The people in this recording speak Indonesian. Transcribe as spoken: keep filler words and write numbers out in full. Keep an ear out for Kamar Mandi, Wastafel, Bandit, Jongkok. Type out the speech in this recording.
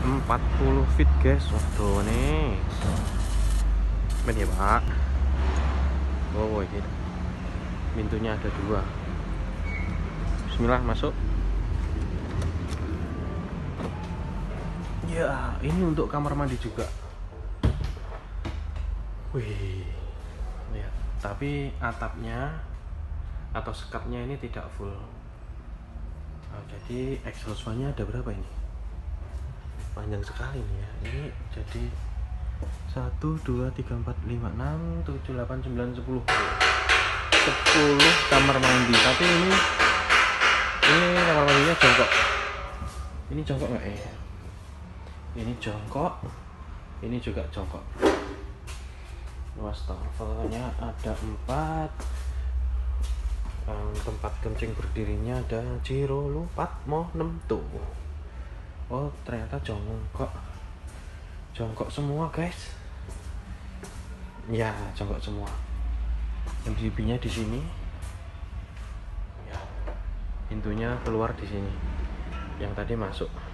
empat puluh feet guys. Waduh nih men ya pak. Wow ini pintunya ada dua. Bismillah masuk ya. Ini untuk kamar mandi juga. Wih lihat, tapi atapnya atau sekatnya ini tidak full. Nah, jadi exhaust fan-nya ada berapa ini? Panjang sekali nih ya. Ini jadi satu, dua, tiga, empat, lima, enam, tujuh, delapan, sembilan, sepuluh. sepuluh kamar mandi. Tapi ini ini kamar mandinya jongkok. Ini jongkok enggak ya? Ini jongkok. Ini juga jongkok. Wastafelnya ada empat. Tempat kencing berdirinya ada Jiro lupat mau enam tuh. Oh ternyata jongkok, jongkok semua guys. Ya jongkok semua. M C B-nya di sini. Ya, pintunya keluar di sini. Yang tadi masuk.